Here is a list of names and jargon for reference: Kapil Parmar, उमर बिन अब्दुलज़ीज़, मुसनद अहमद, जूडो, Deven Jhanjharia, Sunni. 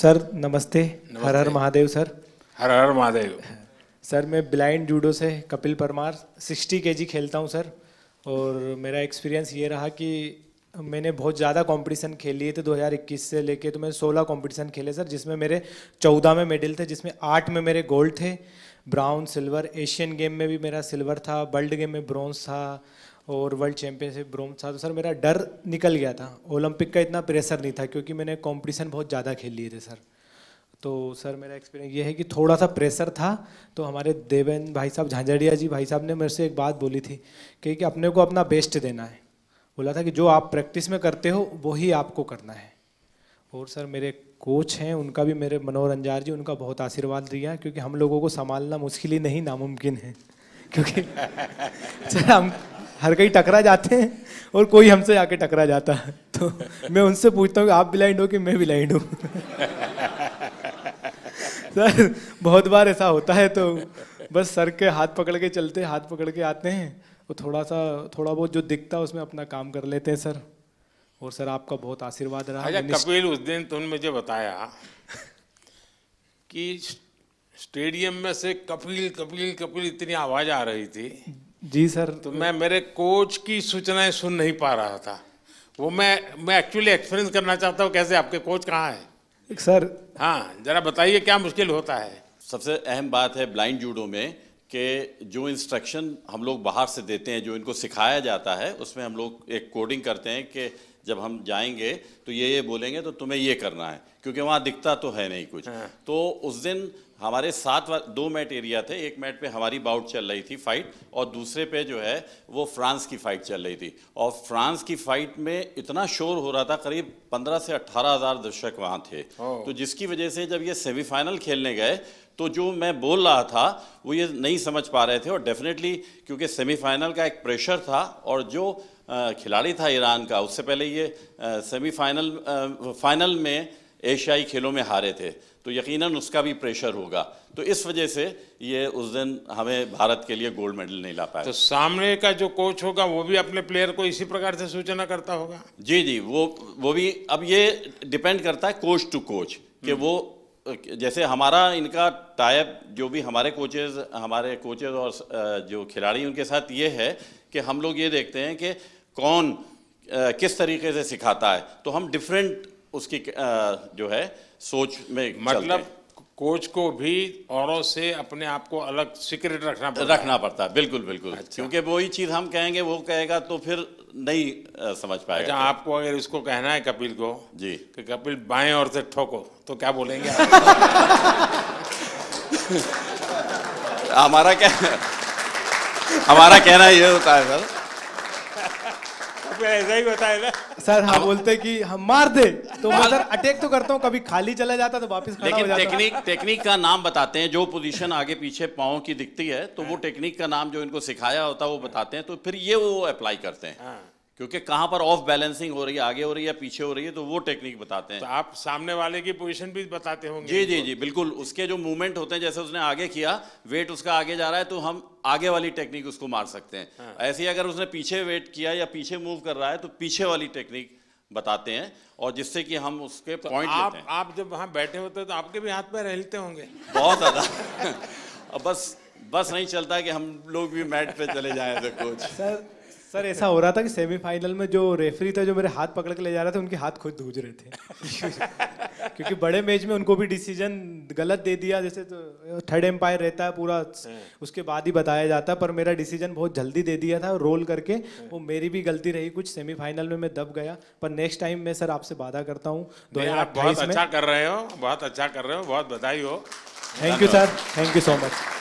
Sir नमस्ते, नमस्ते। हर हर महादेव सर। हर हर महादेव। सर मैं ब्लाइंड जूडो से कपिल परमार 60 kg खेलता हूं सर, और मेरा एक्सपीरियंस ये रहा कि मैंने बहुत ज़्यादा कंपटीशन खेल लिए थे 2021 से लेके, तो मैंने 16 कंपटीशन खेले सर, जिसमें मेरे 14 में मेडल थे, जिसमें 8 में मेरे गोल्ड थे, ब्राउन सिल्वर, एशियन गेम में भी मेरा सिल्वर था, वर्ल्ड गेम में ब्रॉन्ज था और वर्ल्ड चैम्पियनशिप ब्रॉन्ज था। तो सर मेरा डर निकल गया था, ओलंपिक का इतना प्रेशर नहीं था क्योंकि मैंने कॉम्पिटिशन बहुत ज़्यादा खेल लिए थे सर। तो सर मेरा एक्सपीरियंस ये है कि थोड़ा सा प्रेशर था। तो हमारे देवेन भाई साहब झांझड़िया जी भाई साहब ने मेरे से एक बात बोली थी कि अपने को अपना बेस्ट देना है, बोला था कि जो आप प्रैक्टिस में करते हो वही आपको करना है। और सर मेरे कोच हैं, उनका भी, मेरे मनोरंजन जी, उनका बहुत आशीर्वाद दिया क्योंकि हम लोगों को संभालना मुश्किल ही नहीं नामुमकिन है क्योंकि सर हम हर कहीं टकरा जाते हैं और कोई हमसे आके टकरा जाता है। तो मैं उनसे पूछता हूँ कि आप ब्लाइंड हो कि मैं ब्लाइंड हूँ सर बहुत बार ऐसा होता है। तो बस सर के हाथ पकड़ के चलते, हाथ पकड़ के आते हैं, तो थोड़ा बहुत जो दिखता है उसमें अपना काम कर लेते हैं सर। और सर आपका बहुत आशीर्वाद रहा। अच्छा कपिल, उस दिन तुमने मुझे बताया कि स्टेडियम में से कपिल कपिल कपिल इतनी आवाज़ आ रही थी। जी सर। तो मैं मेरे कोच की सूचनाएं सुन नहीं पा रहा था, वो मैं एक्चुअली एक्सपीरियंस करना चाहता हूँ। कैसे आपके कोच कहाँ है सर? हाँ ज़रा बताइए, क्या मुश्किल होता है? सबसे अहम बात है ब्लाइंड जूडो में कि जो इंस्ट्रक्शन हम लोग बाहर से देते हैं, जो इनको सिखाया जाता है, उसमें हम लोग एक कोडिंग करते हैं कि जब हम जाएंगे तो ये बोलेंगे तो तुम्हें ये करना है, क्योंकि वहाँ दिखता तो है नहीं कुछ। तो उस दिन हमारे 7-2 मैट एरिया थे, एक मैट पे हमारी बाउट चल रही थी फाइट, और दूसरे पे जो है वो फ्रांस की फाइट चल रही थी। और फ्रांस की फाइट में इतना शोर हो रहा था, करीब 15 से 18 हज़ार दर्शक वहाँ थे। तो जिसकी वजह से जब ये सेमीफाइनल खेलने गए तो जो मैं बोल रहा था वो ये नहीं समझ पा रहे थे। और डेफिनेटली क्योंकि सेमीफाइनल का एक प्रेशर था, और जो खिलाड़ी था ईरान का, उससे पहले ये फाइनल में एशियाई खेलों में हारे थे, तो यकीनन उसका भी प्रेशर होगा। तो इस वजह से ये उस दिन हमें भारत के लिए गोल्ड मेडल नहीं ला पाया। तो सामने का जो कोच होगा वो भी अपने प्लेयर को इसी प्रकार से सूचना करता होगा? जी, वो भी। अब ये डिपेंड करता है कोच टू कोच कि वो, जैसे हमारा इनका टाइप, जो भी हमारे कोचेज और जो खिलाड़ी उनके साथ ये है कि हम लोग ये देखते हैं कि कौन किस तरीके से सिखाता है, तो हम डिफरेंट उसकी जो है सोच में, मतलब कोच को भी औरों से अपने आप को अलग सीक्रेट रखना पड़ता है। बिल्कुल बिल्कुल। अच्छा। क्योंकि वही चीज़ हम कहेंगे वो कहेगा तो फिर नहीं समझ पाएगा। अच्छा, आपको अगर इसको कहना है कपिल को जी कि कपिल बाएं ओर से ठोको, तो क्या बोलेंगे हमारा कहना ये होता है सर, ऐसा ही होता है ना सर। हाँ बोलते कि हम मार दे, तो मैं सर अटैक तो करता हूँ, कभी खाली चला जाता तो वापस खड़ा हो जाता। लेकिन टेक्निक का नाम बताते हैं, जो पोजीशन आगे पीछे पाँव की दिखती है तो वो टेक्निक का नाम जो इनको सिखाया होता है वो बताते हैं। तो फिर ये वो अप्लाई करते हैं क्योंकि कहाँ पर ऑफ बैलेंसिंग हो रही है, आगे हो रही है पीछे हो रही है, तो वो टेक्निक बताते हैं। तो आप सामने वाले की पोजीशन भी बताते होंगे? जी, बिल्कुल। उसके जो मूवमेंट होते हैं, जैसे उसने आगे किया, वेट उसका आगे जा रहा है तो हम आगे वाली टेक्निक उसको मार सकते हैं। हाँ। ऐसे ही अगर उसने पीछे वेट किया या पीछे मूव कर रहा है तो पीछे वाली टेक्निक बताते हैं, और जिससे कि हम उसके पॉइंट लेते हैं। आप जब वहाँ बैठे होते हैं तो आपके भी हाथ पैर हिलते होंगे बहुत ज़्यादा। बस नहीं चलता कि हम लोग भी मैट पे चले जाए। तो कोच सर ऐसा हो रहा था कि सेमीफाइनल में जो रेफरी था, जो मेरे हाथ पकड़ के ले जा रहा था, उनके हाथ खुद धूज रहे थे क्योंकि बड़े मैच में उनको भी डिसीजन गलत दे दिया। जैसे तो थर्ड एम्पायर रहता है पूरा, उसके बाद ही बताया जाता है, पर मेरा डिसीजन बहुत जल्दी दे दिया था रोल करके। वो मेरी भी गलती रही कुछ, सेमीफाइनल में मैं दब गया, पर नेक्स्ट टाइम मैं सर आपसे वादा करता हूँ। बहुत अच्छा कर रहे हो, बहुत अच्छा कर रहे हो, बहुत बधाई हो। Thank you sir, thank you so much.